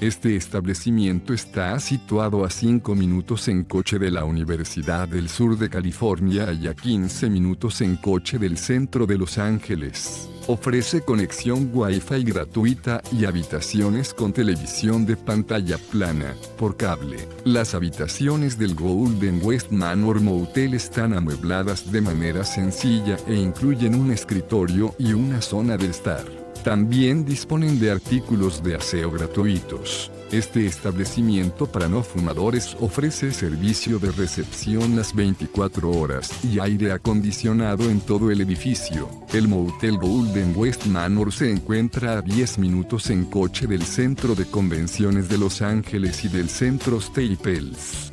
Este establecimiento está situado a 5 minutos en coche de la Universidad del Sur de California y a 15 minutos en coche del centro de Los Ángeles. Ofrece conexión Wi-Fi gratuita y habitaciones con televisión de pantalla plana, por cable. Las habitaciones del Golden West Manor Motel están amuebladas de manera sencilla e incluyen un escritorio y una zona de estar. También disponen de artículos de aseo gratuitos. Este establecimiento para no fumadores ofrece servicio de recepción las 24 horas y aire acondicionado en todo el edificio. El Motel Golden West Manor se encuentra a 10 minutos en coche del Centro de Convenciones de Los Ángeles y del Centro Staples.